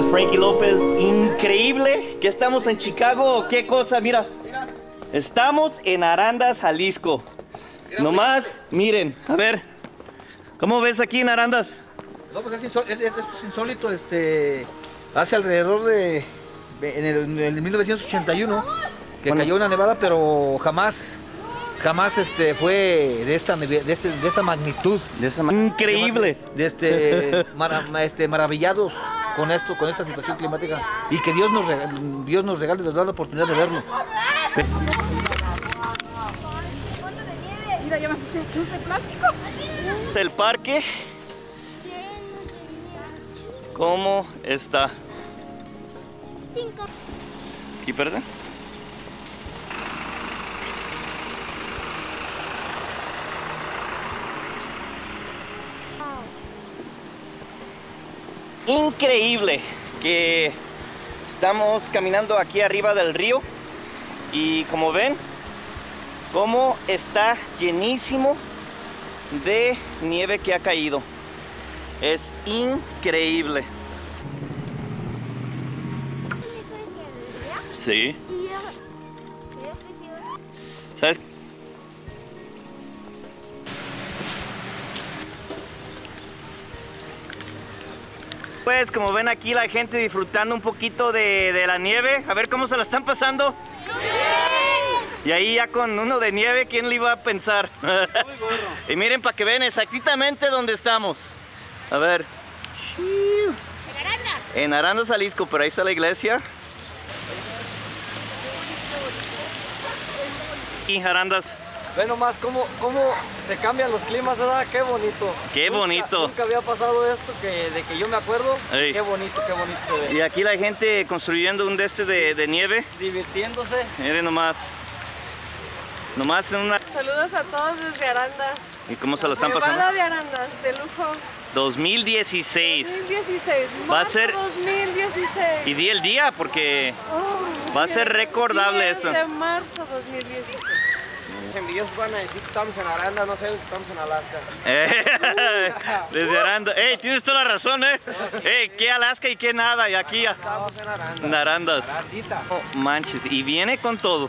Pues Frankie López, increíble que estamos en Chicago. Qué cosa, mira. Estamos en Arandas, Jalisco. Nomás, miren, a ver. ¿Cómo ves aquí en Arandas? No, pues es insólito, hace alrededor de... En el 1981, que cayó una nevada, pero jamás fue de esta magnitud. Increíble. Maravillados con esto, con esta situación climática. Y que Dios nos regale, nos da la oportunidad de verlo. El parque, ¿cómo está? ¿Y perdón? Increíble que estamos caminando aquí arriba del río y como ven, como está llenísimo de nieve que ha caído. Es increíble. Sí. ¿Sabes? Pues como ven aquí la gente disfrutando un poquito de la nieve. A ver cómo se la están pasando. ¡Sí! Y ahí ya con uno de nieve, ¿quién le iba a pensar? Muy bueno. Y miren para que ven exactamente dónde estamos. A ver. En Arandas. En Arandas, Jalisco, pero ahí está la iglesia. Arandas. Ve nomás cómo se cambian los climas, ¿verdad? Qué bonito. Qué bonito. Nunca había pasado esto de que yo me acuerdo. Ey. Qué bonito se ve. Y aquí la gente construyendo un de nieve. Divirtiéndose. Miren nomás. Nomás en una... Saludos a todos desde Arandas. ¿Y cómo se lo están pasando? Nevada de Arandas, de lujo. 2016. 2016. Va a ser... 2016. Y di el día porque... Oh, va a ser recordable 10 esto. De marzo 2016. Los envidiosos van a decir que estamos en Arandas, no sé, que estamos en Alaska. Desde Arandas. Ey, tienes toda la razón, ¿eh? No, sí, ey, sí. Qué Alaska y qué nada, y aquí ya. No, estamos en Arandas. En Arandas. Arandita. Oh, manches, y viene con todo.